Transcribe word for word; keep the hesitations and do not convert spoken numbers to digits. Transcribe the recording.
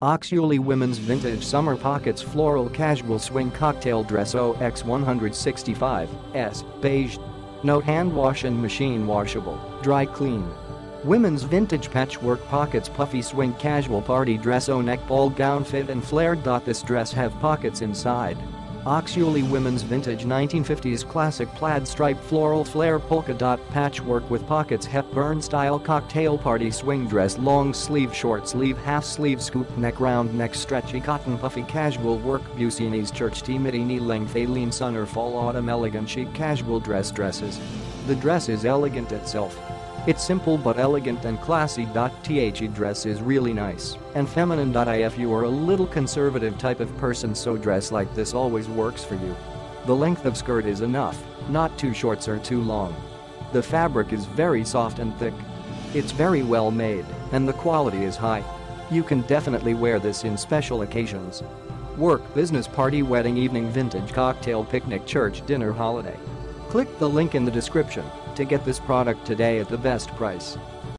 Oxiuly Women's Vintage Summer Pockets Floral Casual Swing Cocktail Dress O X one sixty-five S, beige. Note: hand wash and machine washable, dry clean. Women's Vintage Patchwork Pockets Puffy Swing Casual Party Dress O Neck Ball Gown Fit and Flared. This dress have pockets inside. Oxiuly Women's Vintage nineteen fifties Classic Plaid Stripe Floral Flare Polka Dot Patchwork with Pockets Hepburn Style Cocktail Party Swing Dress Long Sleeve Short Sleeve Half Sleeve Scoop Neck Round Neck Stretchy Cotton Puffy Casual Work Buccini's Church Tee Midi Knee Length Aileen Summer Fall Autumn Elegant Chic Casual Dress Dresses. The dress is elegant itself. It's simple but elegant and classy. The dress is really nice and feminine. If you are a little conservative type of person, so dress like this always works for you. The length of skirt is enough, not too short or too long. The fabric is very soft and thick. It's very well made and the quality is high. You can definitely wear this in special occasions. Work, business, party, wedding, evening, vintage, cocktail, picnic, church, dinner, holiday. Click the link in the description to get this product today at the best price.